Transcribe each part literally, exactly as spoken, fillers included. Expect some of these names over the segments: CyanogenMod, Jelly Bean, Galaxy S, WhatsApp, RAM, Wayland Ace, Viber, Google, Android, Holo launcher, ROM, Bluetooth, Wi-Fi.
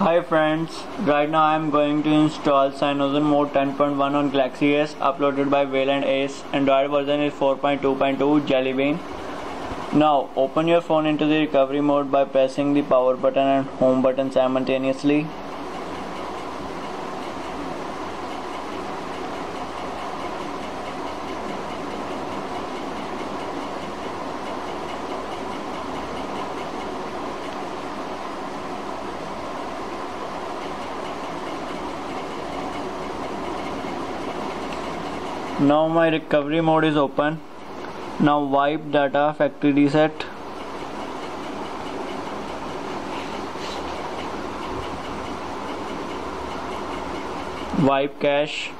Hi friends, right now I am going to install CyanogenMod ten point one on Galaxy S, uploaded by Wayland Ace. Android version is four point two point two, Jelly Bean. Now open your phone into the recovery mode by pressing the power button and home button simultaneously. Now my recovery mode is open. Now wipe data factory reset. Wipe cache.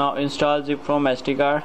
Now install zip from S D card.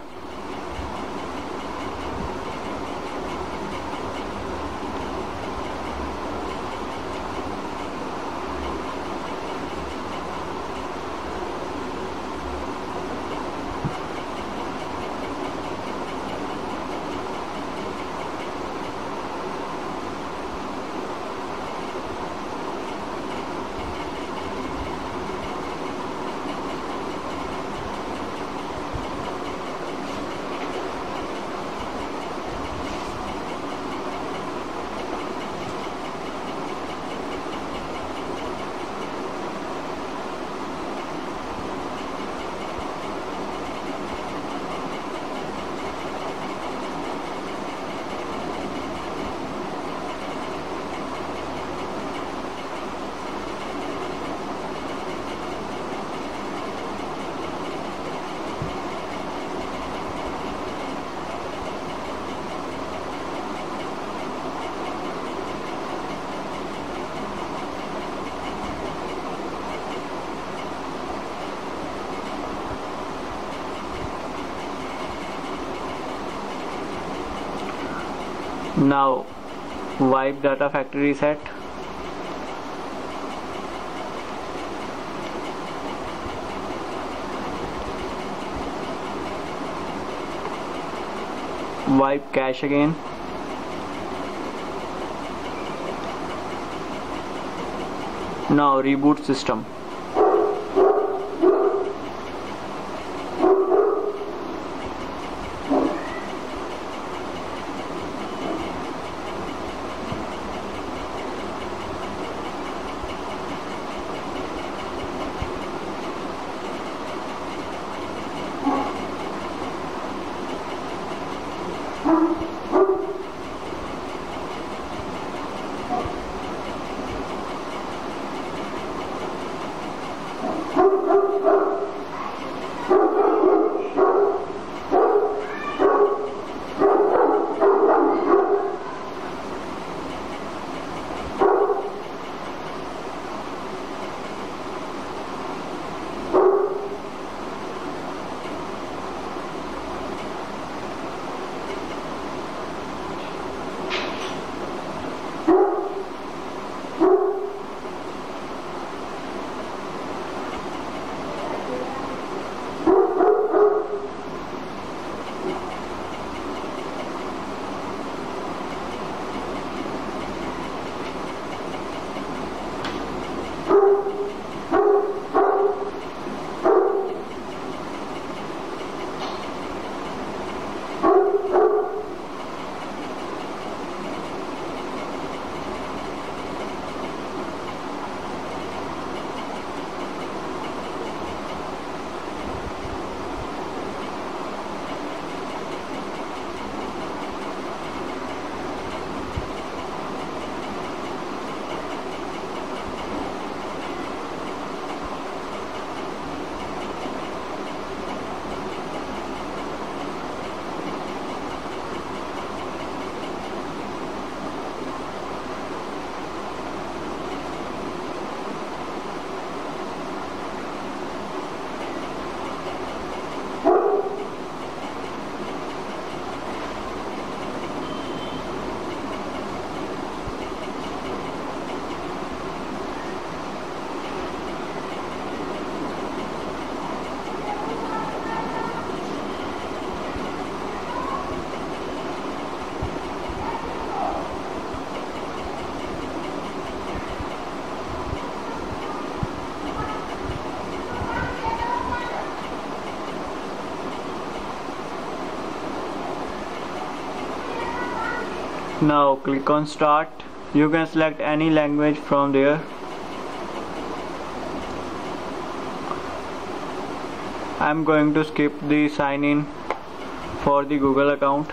Now wipe data factory reset. Wipe cache again. Now reboot system. Now click on Start. You can select any language from there. I'm going to skip the sign in for the Google account.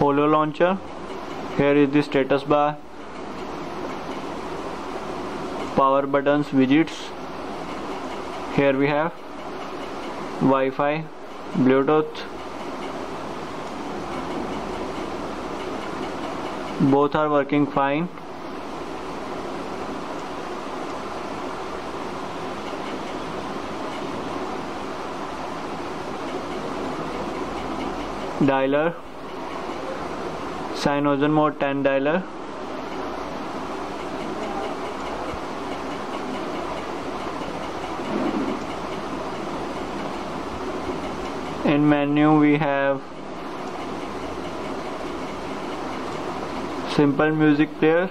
Holo launcher. Here is the status bar, power buttons, widgets. Here we have Wi-Fi, Bluetooth. Both are working fine. Dialer. CyanogenMod ten dialer. In menu we have simple music player,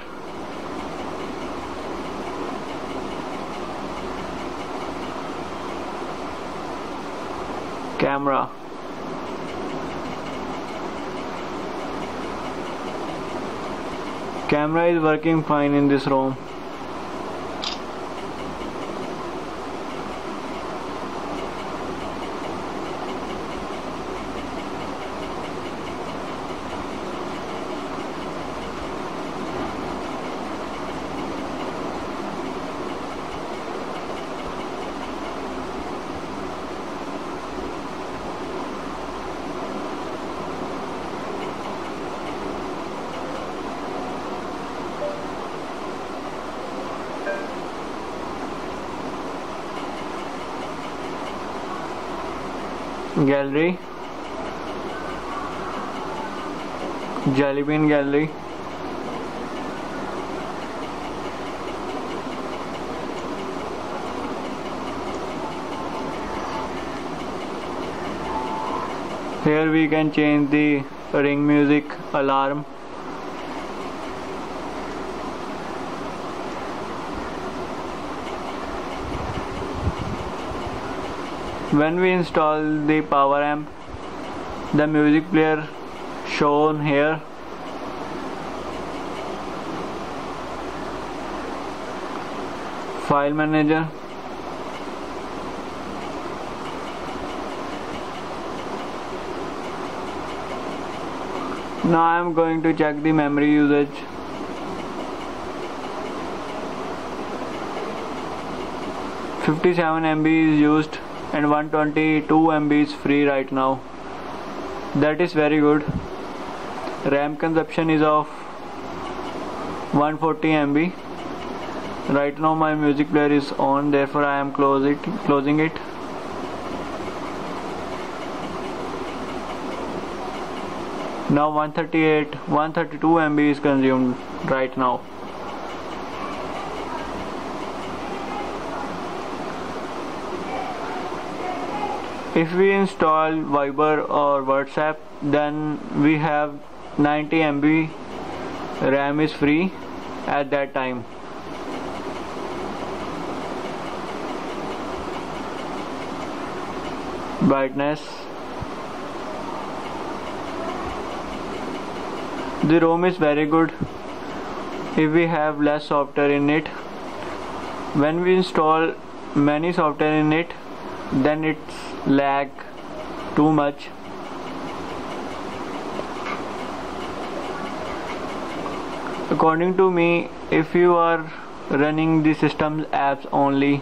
camera. Camera is working fine in this ROM. Gallery, Jelly Bean gallery. Here we can change the ring music, alarm. When we install the power amp, the music player shown here . File manager . Now I am going to check the memory usage fifty-seven M B is used and one hundred twenty-two M B is free right now. That is very good. RAM consumption is of one hundred forty M B. Right now my music player is on, therefore I am close it, closing it. Now one hundred thirty-eight, one hundred thirty-two M B is consumed right now. If we install Viber or WhatsApp, then we have ninety M B RAM is free at that time. Brightness. The ROM is very good if we have less software in it. When we install many software in it, then it's lag too much. According to me, if you are running the system's apps only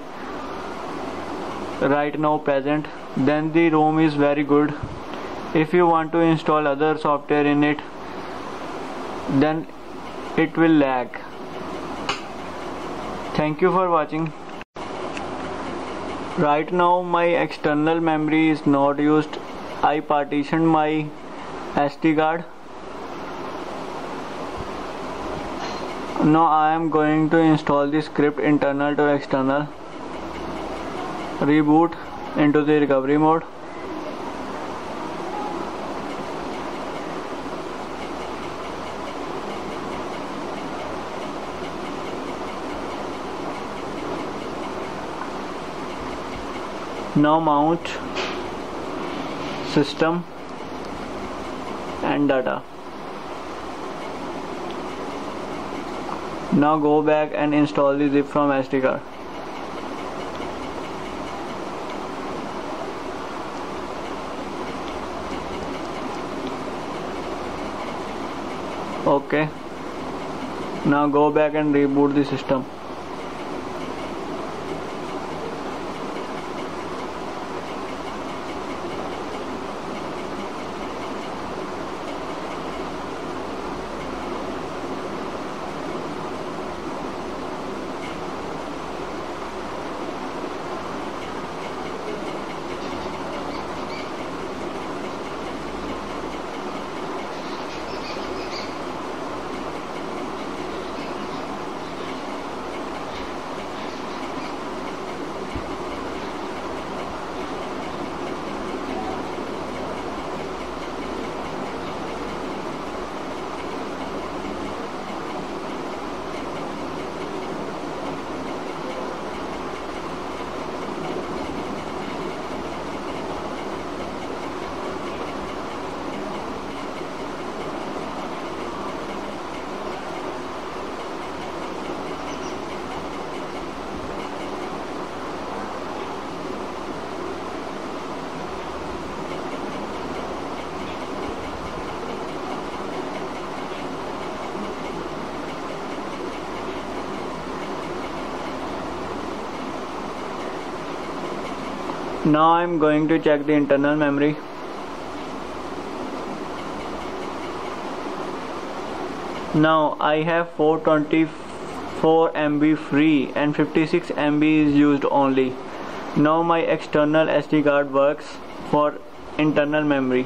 right now present, then the ROM is very good. If you want to install other software in it, then it will lag. Thank you for watching. Right now my external memory is not used. I partitioned my S D card. Now I am going to install the script internal to external. Reboot into the recovery mode. Now mount system and data. Now go back and install the zip from S D card. Okay. Now go back and reboot the system. Now I am going to check the internal memory. Now I have four hundred twenty-four M B free and fifty-six M B is used only. Now my external S D card works for internal memory.